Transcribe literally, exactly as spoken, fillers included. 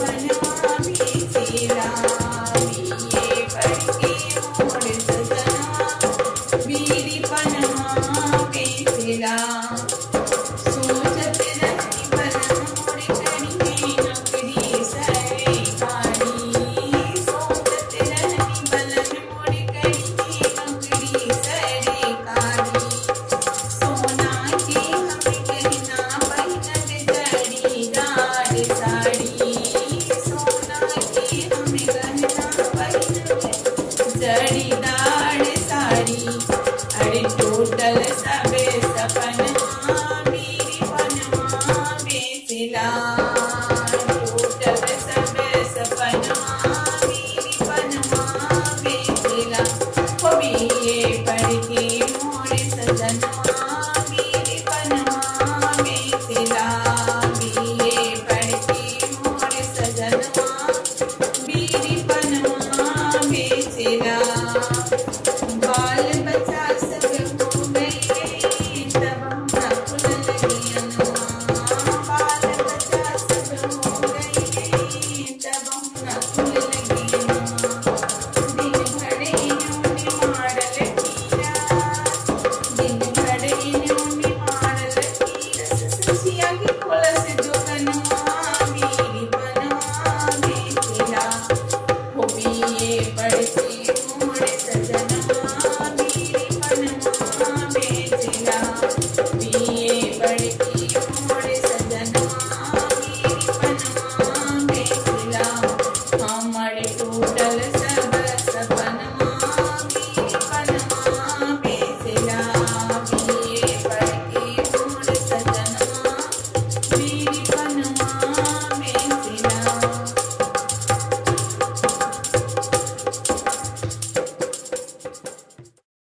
Jangan